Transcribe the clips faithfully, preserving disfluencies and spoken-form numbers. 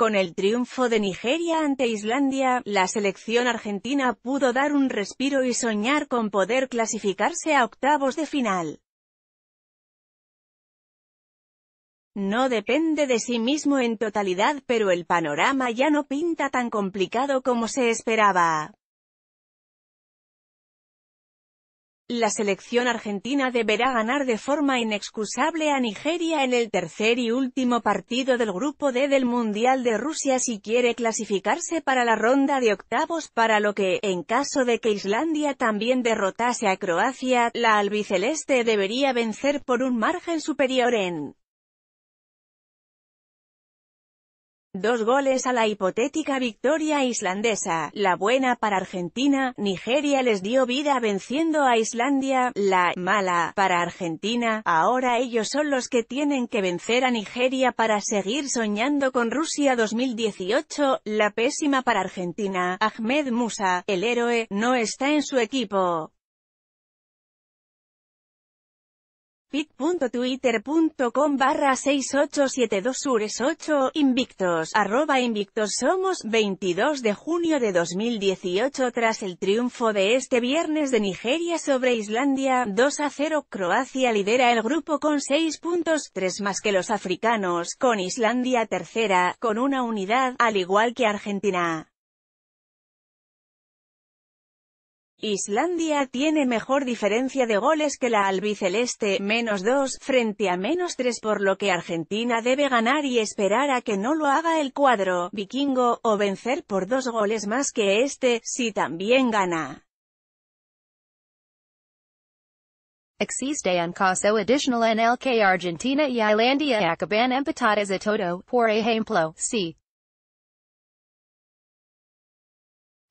Con el triunfo de Nigeria ante Islandia, la selección argentina pudo dar un respiro y soñar con poder clasificarse a octavos de final. No depende de sí mismo en totalidad, pero el panorama ya no pinta tan complicado como se esperaba. La selección argentina deberá ganar de forma inexcusable a Nigeria en el tercer y último partido del Grupo D del Mundial de Rusia si quiere clasificarse para la ronda de octavos, para lo que, en caso de que Islandia también derrotase a Croacia, la albiceleste debería vencer por un margen superior en dos goles a la hipotética victoria islandesa. La buena para Argentina: Nigeria les dio vida venciendo a Islandia. La mala para Argentina: ahora ellos son los que tienen que vencer a Nigeria para seguir soñando con Rusia dos mil dieciocho. La pésima para Argentina: Ahmed Musa, el héroe, no está en su equipo. pic punto twitter punto com barra seis ocho siete dos sures ocho, invictos, arroba invictos somos. Veintidós de junio de dos mil dieciocho. Tras el triunfo de este viernes de Nigeria sobre Islandia, dos a cero, Croacia lidera el grupo con seis puntos, tres más que los africanos, con Islandia tercera, con una unidad, al igual que Argentina. Islandia tiene mejor diferencia de goles que la albiceleste, menos dos, frente a menos tres, por lo que Argentina debe ganar y esperar a que no lo haga el cuadro vikingo, o vencer por dos goles más que este, si también gana. Existe un caso adicional en el que Argentina y Islandia acaban empatadas a todo, por ejemplo, si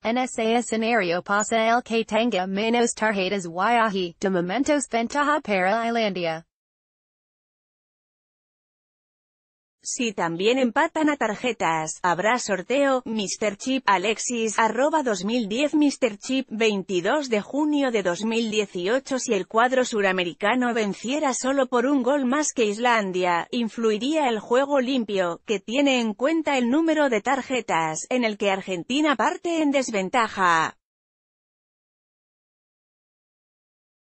en ese escenario pasa el que tenga menos tarjetas y ahí, de momentos, ventaja para Islandia. Si también empatan a tarjetas, habrá sorteo. míster Chip Alexis, arroba dos mil diez. míster Chip, veintidós de junio de dos mil dieciocho. Si el cuadro suramericano venciera solo por un gol más que Islandia, influiría el juego limpio, que tiene en cuenta el número de tarjetas, en el que Argentina parte en desventaja.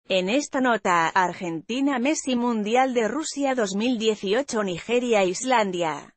En esta nota, Argentina, Messi, Mundial de Rusia dos mil dieciocho, Nigeria, Islandia.